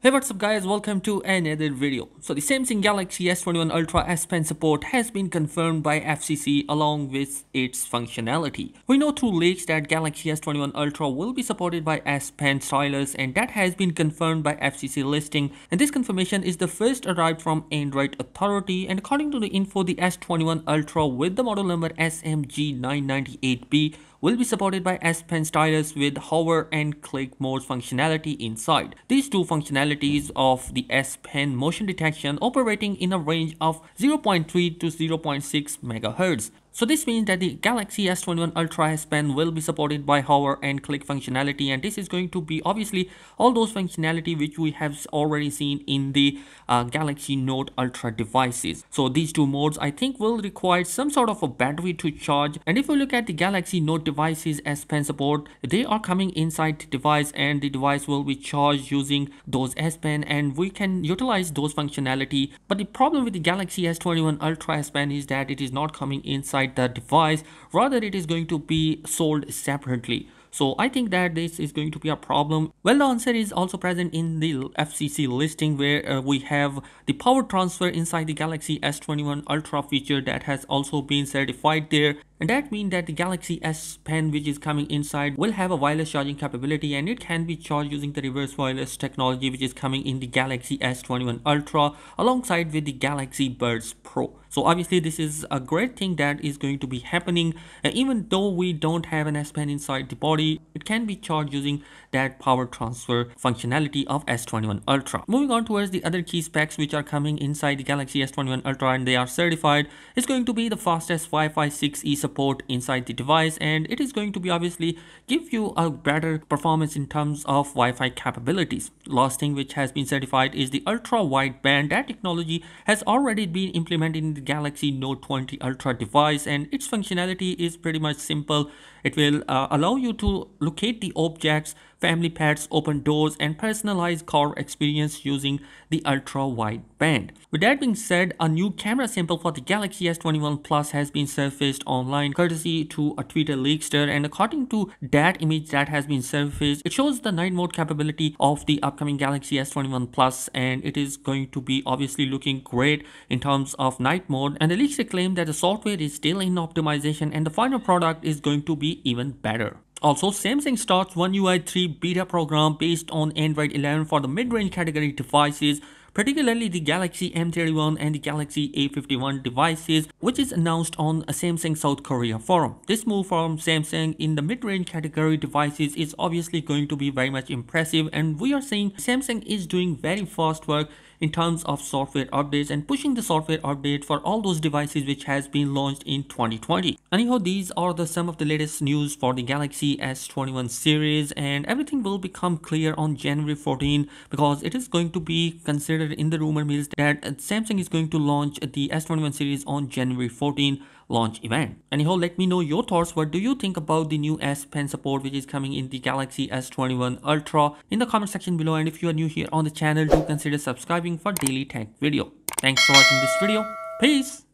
Hey, what's up guys, welcome to another video. So the Samsung Galaxy S21 Ultra S Pen support has been confirmed by FCC along with its functionality. We know through leaks that Galaxy S21 Ultra will be supported by S Pen stylus, and that has been confirmed by FCC listing, and this confirmation is the first arrived from Android Authority. And according to the info, the S21 Ultra with the model number SMG998B will be supported by S Pen stylus with hover and click modes functionality inside. These two functionalities of the S Pen motion detection operating in a range of 0.3 to 0.6 MHz. So this means that the Galaxy S21 Ultra S Pen will be supported by hover and click functionality, and this is going to be obviously all those functionality which we have already seen in the Galaxy Note Ultra devices. So these two modes I think will require some sort of a battery to charge. And if we look at the Galaxy Note devices S Pen support, they are coming inside the device and the device will be charged using those S Pen, and we can utilize those functionality. But the problem with the Galaxy S21 Ultra S Pen is that it is not coming inside the device, rather it is going to be sold separately. So I think that this is going to be a problem. Well, the answer is also present in the FCC listing, where we have the power transfer inside the Galaxy S21 Ultra feature that has also been certified there. And that means that the Galaxy S Pen which is coming inside will have a wireless charging capability, and it can be charged using the reverse wireless technology which is coming in the Galaxy S21 Ultra alongside with the Galaxy Buds Pro. So obviously this is a great thing that is going to be happening, and even though we don't have an S Pen inside the body, it can be charged using that power transfer functionality of S21 Ultra. Moving on towards the other key specs which are coming inside the Galaxy S21 Ultra, and they are certified. It's going to be the fastest Wi-Fi 6E support inside the device, and it is going to be obviously give you a better performance in terms of Wi-Fi capabilities. Last thing which has been certified is the ultra wideband. That technology has already been implemented in the Galaxy Note 20 Ultra device, and its functionality is pretty much simple. It will allow you to locate the objects, family pets, open doors, and personalized car experience using the ultra wide band. With that being said, a new camera sample for the Galaxy S21 Plus has been surfaced online courtesy to a Twitter leakster, and according to that image that has been surfaced, it shows the night mode capability of the upcoming Galaxy S21 Plus, and it is going to be obviously looking great in terms of night mode. And the leakster claimed that the software is still in optimization and the final product is going to be even better. Also, Samsung starts One UI 3 beta program based on Android 11 for the mid-range category devices, particularly the Galaxy M31 and the Galaxy A51 devices, which is announced on a Samsung South Korea Forum. This move from Samsung in the mid-range category devices is obviously going to be very much impressive, and we are seeing Samsung is doing very fast work in terms of software updates and pushing the software update for all those devices which has been launched in 2020. Anyhow, these are some of the latest news for the Galaxy S21 series, and everything will become clear on January 14 because it is going to be considered in the rumor mills that Samsung is going to launch the S21 series on January 14 launch event. Anyhow, let me know your thoughts. What do you think about the new S Pen support which is coming in the Galaxy S21 Ultra in the comment section below, and if you are new here on the channel, do consider subscribing for daily tech video. Thanks for watching this video. Peace.